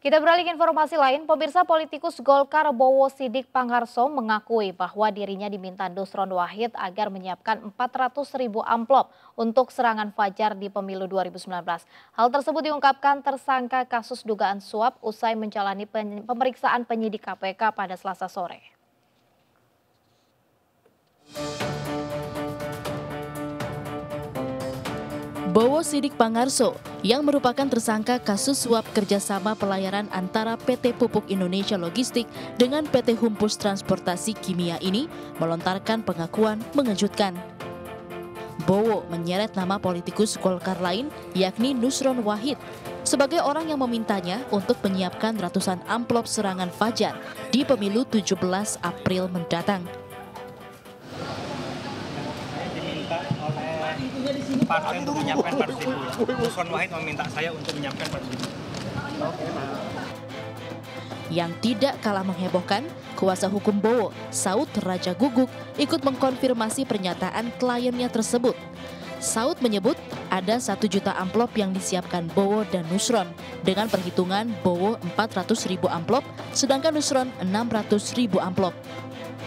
Kita beralih ke informasi lain, pemirsa. Politikus Golkar Bowo Sidik Pangarso mengakui bahwa dirinya diminta Nusron Wahid agar menyiapkan 400.000 amplop untuk serangan Fajar di pemilu 2019. Hal tersebut diungkapkan tersangka kasus dugaan suap usai menjalani pemeriksaan penyidik KPK pada Selasa sore. Bowo Sidik Pangarso yang merupakan tersangka kasus suap kerjasama pelayaran antara PT Pupuk Indonesia Logistik dengan PT Humpus Transportasi Kimia ini melontarkan pengakuan mengejutkan. Bowo menyeret nama politikus Golkar lain yakni Nusron Wahid sebagai orang yang memintanya untuk menyiapkan ratusan amplop serangan Fajar di pemilu 17 April mendatang. Partai untuk menyiapkan 4.000. Nusron Wahid meminta saya untuk menyiapkan 4.000. Yang tidak kalah menghebohkan, kuasa hukum Bowo, Saut Raja Guguk, ikut mengkonfirmasi pernyataan kliennya tersebut. Saut menyebut ada 1 juta amplop yang disiapkan Bowo dan Nusron dengan perhitungan Bowo 400.000 amplop, sedangkan Nusron 600.000 amplop.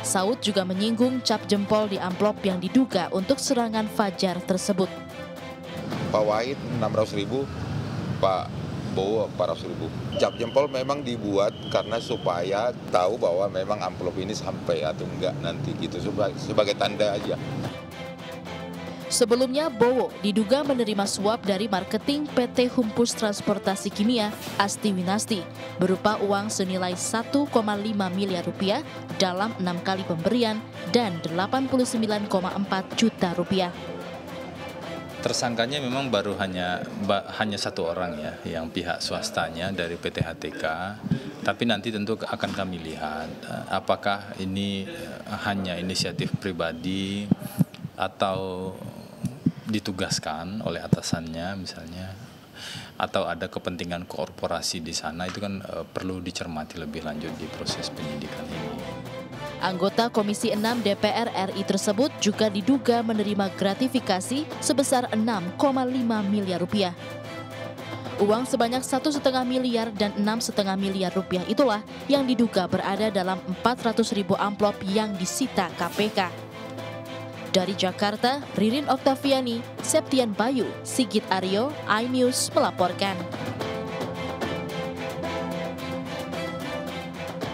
Saut juga menyinggung cap jempol di amplop yang diduga untuk serangan Fajar tersebut. Pak Wahid 600.000, Pak Bowo 400.000. Cap jempol memang dibuat karena supaya tahu bahwa memang amplop ini sampai atau enggak nanti gitu, sebagai tanda aja. Sebelumnya Bowo diduga menerima suap dari marketing PT Humpus Transportasi Kimia Asti Minasti berupa uang senilai Rp1,5 miliar dalam 6 kali pemberian dan Rp89,4 juta. Tersangkanya memang baru hanya 1 orang ya, yang pihak swastanya dari PT HTK. Tapi nanti tentu akan kami lihat apakah ini hanya inisiatif pribadi atau ditugaskan oleh atasannya misalnya, atau ada kepentingan korporasi di sana. Itu kan perlu dicermati lebih lanjut di proses penyidikan ini. Anggota Komisi 6 DPR RI tersebut juga diduga menerima gratifikasi sebesar Rp6,5 miliar. Uang sebanyak 1,5 miliar dan 6,5 miliar rupiah itulah yang diduga berada dalam 400.000 amplop yang disita KPK. Dari Jakarta, Ririn Octaviani, Septian Bayu, Sigit Aryo, iNews melaporkan.